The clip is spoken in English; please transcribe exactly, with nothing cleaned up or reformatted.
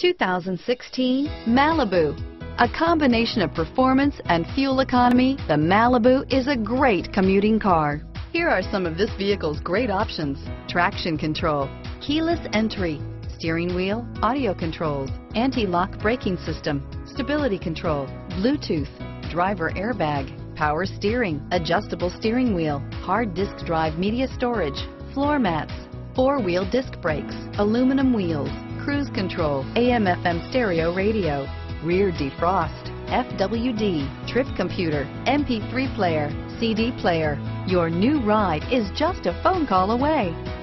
two thousand sixteen Malibu. A combination of performance and fuel economy, the Malibu is a great commuting car. Here are some of this vehicle's great options: traction control, keyless entry, steering wheel audio controls, anti-lock braking system, stability control, Bluetooth, driver airbag, power steering, adjustable steering wheel, hard disk drive media storage, floor mats, four-wheel disc brakes, aluminum wheels, cruise control, A M F M stereo radio, rear defrost, F W D, trip computer, M P three player, C D player. Your new ride is just a phone call away.